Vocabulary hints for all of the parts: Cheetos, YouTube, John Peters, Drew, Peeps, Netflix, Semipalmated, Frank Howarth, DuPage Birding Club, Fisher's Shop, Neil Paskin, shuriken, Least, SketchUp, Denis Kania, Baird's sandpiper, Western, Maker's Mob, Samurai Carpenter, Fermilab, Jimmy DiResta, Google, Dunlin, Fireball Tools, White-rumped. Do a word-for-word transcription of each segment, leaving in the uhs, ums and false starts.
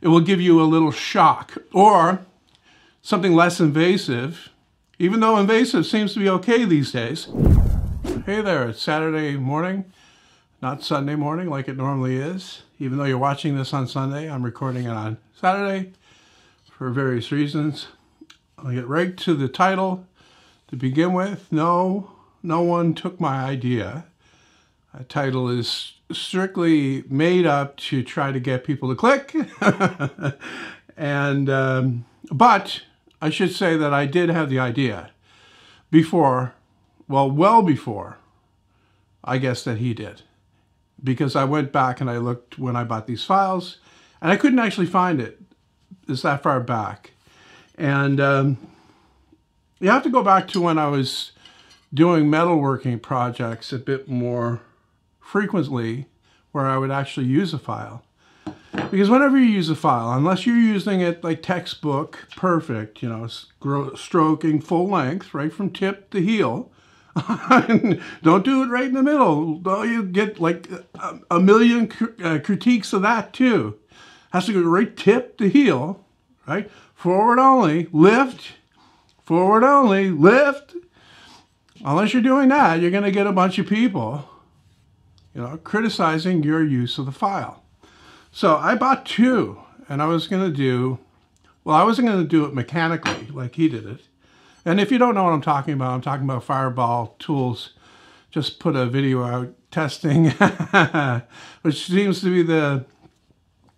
it will give you a little shock. Or something less invasive, even though invasive seems to be okay these days. Hey there, it's Saturday morning, not Sunday morning like it normally is. Even though you're watching this on Sunday, I'm recording it on Saturday for various reasons. I'll get right to the title to begin with. No, no one took my idea. The title is strictly made up to try to get people to click. and um, But I should say that I did have the idea before, well, well before, I guess, that he did. Because I went back and I looked when I bought these files, and I couldn't actually find it. It's that far back. And um, you have to go back to when I was doing metalworking projects a bit more frequently, where I would actually use a file. Because whenever you use a file, unless you're using it like textbook perfect, you know, stroking full length right from tip to heel, don't do it right in the middle. You get like a million critiques of that too. Has to go right tip to heel, right? Forward only, lift, forward only, lift. Unless you're doing that, you're going to get a bunch of people, you know, criticizing your use of the file. So I bought two, and I was going to do, well, I wasn't going to do it mechanically like he did it. And if you don't know what I'm talking about, I'm talking about Fireball Tools. Just put a video out testing, which seems to be the,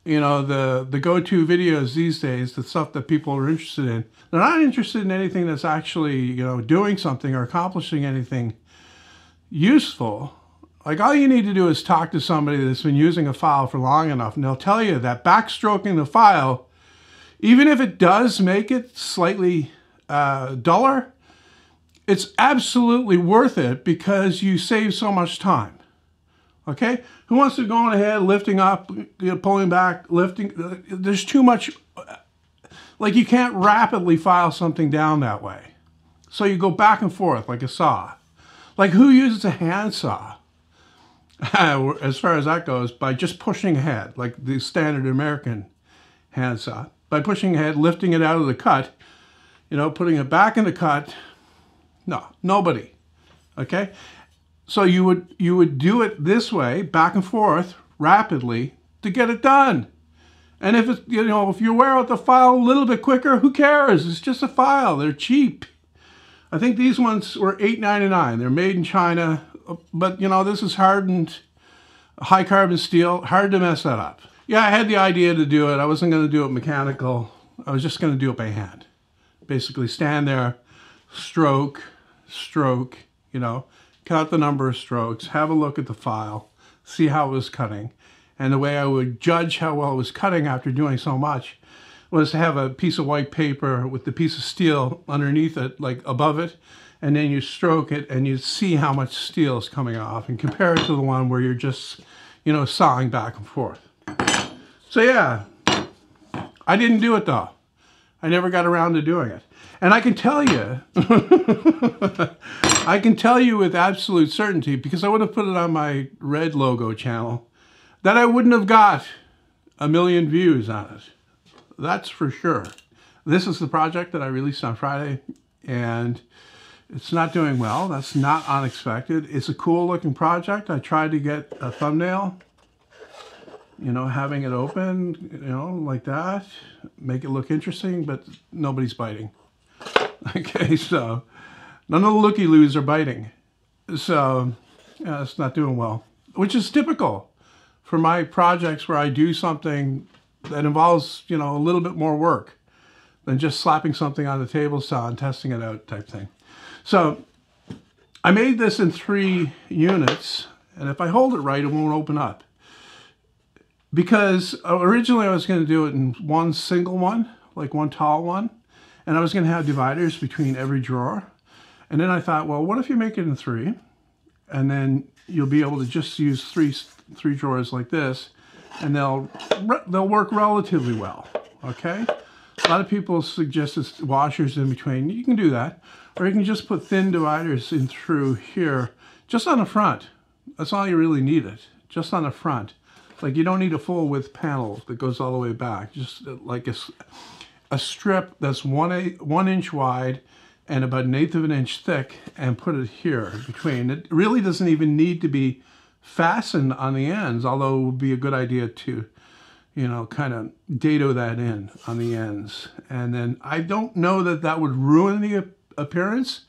you know, the, the go-to videos these days, the stuff that people are interested in. They're not interested in anything that's actually, you know, doing something or accomplishing anything useful. Like, all you need to do is talk to somebody that's been using a file for long enough, and they'll tell you that backstroking the file, even if it does make it slightly uh, duller, it's absolutely worth it because you save so much time. Okay? Who wants to go on ahead, lifting up, you know, pulling back, lifting? There's too much. Like, you can't rapidly file something down that way. So you go back and forth like a saw. Like, who uses a handsaw? As far as that goes, by just pushing ahead, like the standard American handsaw, by pushing ahead, lifting it out of the cut, you know, putting it back in the cut. No, nobody. Okay, so you would you would do it this way, back and forth, rapidly, to get it done. And if it's, you know, if you wear out the file a little bit quicker, who cares? It's just a file. They're cheap. I think these ones were eight ninety-nine. They're made in China. But, you know, this is hardened, high carbon steel, hard to mess that up. Yeah, I had the idea to do it. I wasn't going to do it mechanical. I was just going to do it by hand. Basically stand there, stroke, stroke, you know, count the number of strokes, have a look at the file, see how it was cutting. And the way I would judge how well it was cutting after doing so much was to have a piece of white paper with the piece of steel underneath it, like above it, and then you stroke it and you see how much steel is coming off and compare it to the one where you're just, you know, sawing back and forth. So yeah, I didn't do it though. I never got around to doing it. And I can tell you, I can tell you with absolute certainty, because I would have put it on my Red Logo channel, that I wouldn't have got a million views on it. That's for sure. This is the project that I released on Friday, and it's not doing well. That's not unexpected. It's a cool looking project. I tried to get a thumbnail, you know, having it open, you know, like that, make it look interesting, but nobody's biting. Okay, so none of the looky-loos are biting. So yeah, it's not doing well, which is typical for my projects where I do something that involves, you know, a little bit more work than just slapping something on the table saw and testing it out type thing. So I made this in three units, and if I hold it right, it won't open up. Because originally I was going to do it in one single one, like one tall one, and I was going to have dividers between every drawer. And then I thought, well, what if you make it in three, and then you'll be able to just use three three drawers like this, and they'll they'll work relatively well. Okay. A lot of people suggest it's washers in between. You can do that. Or you can just put thin dividers in through here, just on the front. That's all you really need it, just on the front. It's like you don't need a full width panel that goes all the way back. Just like a, a strip that's one, a, one inch wide and about an eighth of an inch thick, and put it here between. It really doesn't even need to be fastened on the ends, although it would be a good idea to, you know, kind of dado that in on the ends. And then I don't know that that would ruin the appearance,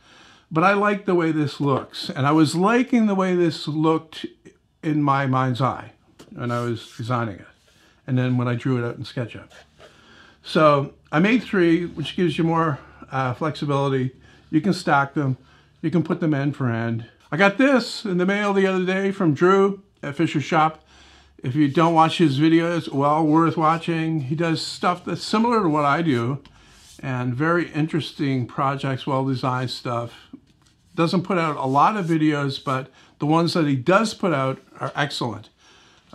but I like the way this looks. And I was liking the way this looked in my mind's eye when I was designing it, and then when I drew it out in SketchUp. So I made three, which gives you more uh, flexibility. You can stack them, you can put them end for end. I got this in the mail the other day from Drew at Fisher's Shop. If you don't watch his videos, well worth watching. He does stuff that's similar to what I do, and very interesting projects, well-designed stuff. Doesn't put out a lot of videos, but the ones that he does put out are excellent.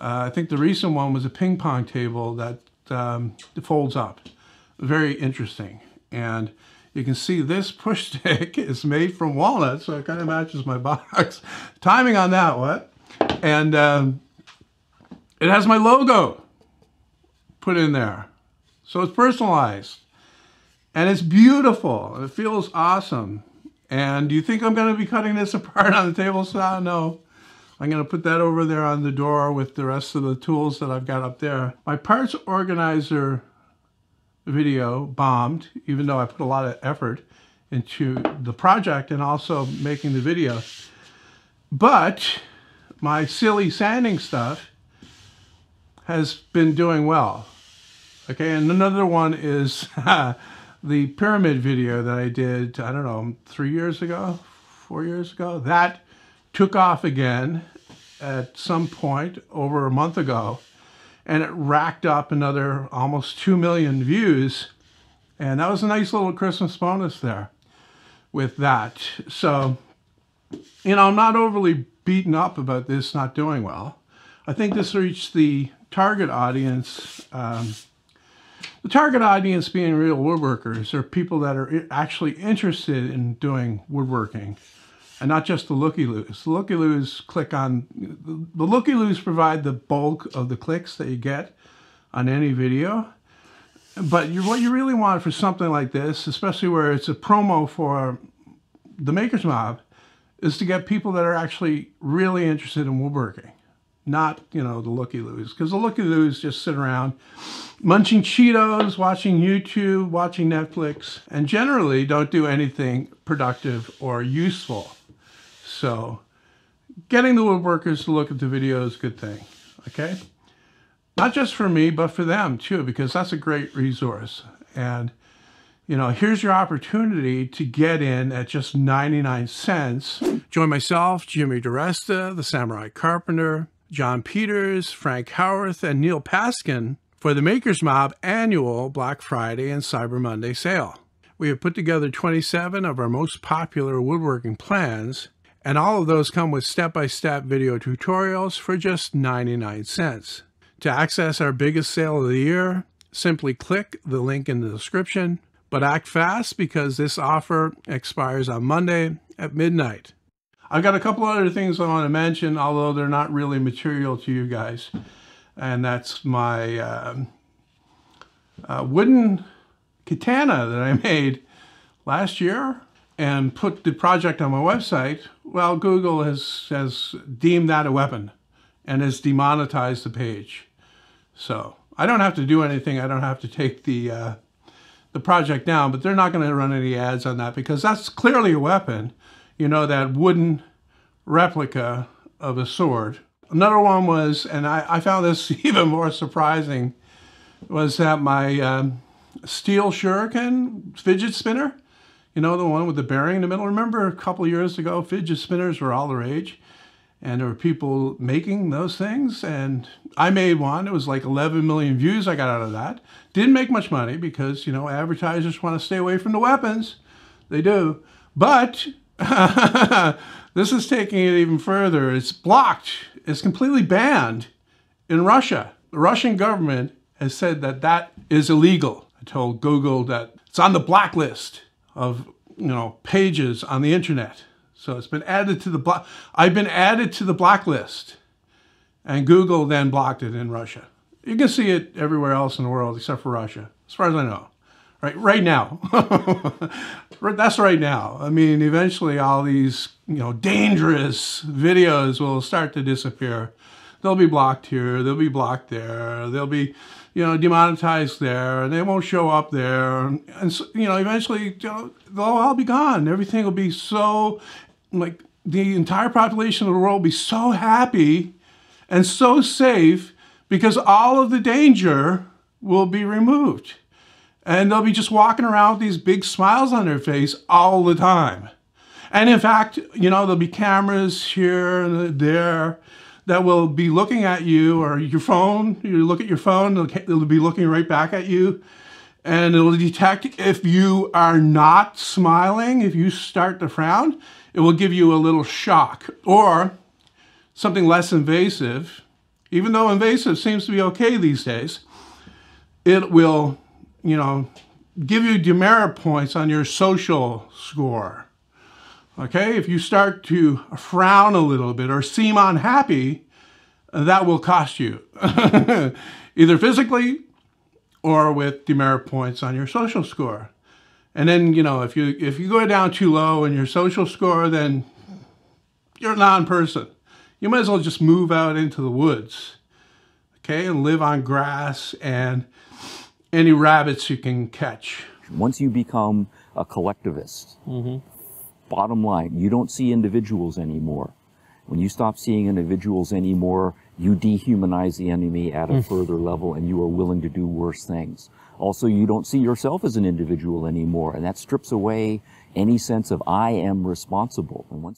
Uh, I think the recent one was a ping pong table that um, folds up. Very interesting. And you can see this push stick is made from walnuts, so it kind of matches my box. Timing on that one. And um, it has my logo put in there. So it's personalized. And it's beautiful. It feels awesome. And do you think I'm going to be cutting this apart on the table saw? No. I'm going to put that over there on the door with the rest of the tools that I've got up there. My parts organizer video bombed, even though I put a lot of effort into the project and also making the video. But my silly sanding stuff has been doing well. Okay, and another one is the pyramid video that I did, I don't know, three years ago, four years ago. That took off again at some point over a month ago, and it racked up another almost two million views. And that was a nice little Christmas bonus there with that. So, you know, I'm not overly beaten up about this not doing well. I think this reached the target audience. Um, The target audience being real woodworkers, or people that are actually interested in doing woodworking, and not just the looky-loos. The looky-loos click on, the looky-loos provide the bulk of the clicks that you get on any video. But you, what you really want for something like this, especially where it's a promo for the Maker's Mob, is to get people that are actually really interested in woodworking. Not, you know, the looky-loos, because the looky-loos just sit around munching Cheetos, watching YouTube, watching Netflix, and generally don't do anything productive or useful. So getting the woodworkers to look at the video is a good thing, okay? Not just for me, but for them too, because that's a great resource. And, you know, here's your opportunity to get in at just ninety-nine cents. Join myself, Jimmy DiResta, the Samurai Carpenter, John Peters, Frank Howarth, and Neil Paskin for the Maker's Mob annual Black Friday and Cyber Monday sale. We have put together twenty-seven of our most popular woodworking plans, and all of those come with step-by-step video tutorials for just ninety-nine cents. To access our biggest sale of the year, simply click the link in the description, but act fast because this offer expires on Monday at midnight. I've got a couple other things I want to mention, although they're not really material to you guys. And that's my um, uh, wooden katana that I made last year and put the project on my website. Well, Google has, has deemed that a weapon and has demonetized the page. So I don't have to do anything. I don't have to take the, uh, the project down, but they're not going to run any ads on that because that's clearly a weapon. You know, that wooden replica of a sword. Another one was, and I, I found this even more surprising, was that my um, steel shuriken fidget spinner, you know, the one with the bearing in the middle. Remember a couple of years ago, fidget spinners were all the rage, and there were people making those things, and I made one. It was like eleven million views I got out of that. Didn't make much money because, you know, advertisers want to stay away from the weapons. They do. But this is taking it even further. It's blocked. It's completely banned in Russia. The Russian government has said that that is illegal. I told Google that it's on the blacklist of, you know, pages on the internet. So it's been added to the block. I've been added to the blacklist. And Google then blocked it in Russia. You can see it everywhere else in the world except for Russia, as far as I know. Right, right now. That's right now. I mean, eventually all these, you know, dangerous videos will start to disappear. They'll be blocked here, they'll be blocked there, they'll be, you know, demonetized there, and they won't show up there. And, and so, you know, eventually, you know, they'll all be gone. Everything will be so, like, the entire population of the world will be so happy and so safe because all of the danger will be removed. And they'll be just walking around with these big smiles on their face all the time. And in fact, you know, there'll be cameras here and there that will be looking at you, or your phone. You look at your phone, it'll be looking right back at you. And it'll detect if you are not smiling, if you start to frown, it will give you a little shock. Or something less invasive, even though invasive seems to be okay these days, it will, you know, give you demerit points on your social score. Okay, if you start to frown a little bit or seem unhappy, that will cost you, either physically or with demerit points on your social score. And then, you know, if you, if you go down too low in your social score, then you're a non-person. You might as well just move out into the woods, okay, and live on grass and any rabbits you can catch. Once you become a collectivist, mm-hmm. bottom line, you don't see individuals anymore. When you stop seeing individuals anymore, you dehumanize the enemy at a mm. further level, and you are willing to do worse things. Also, you don't see yourself as an individual anymore, and that strips away any sense of I am responsible. And once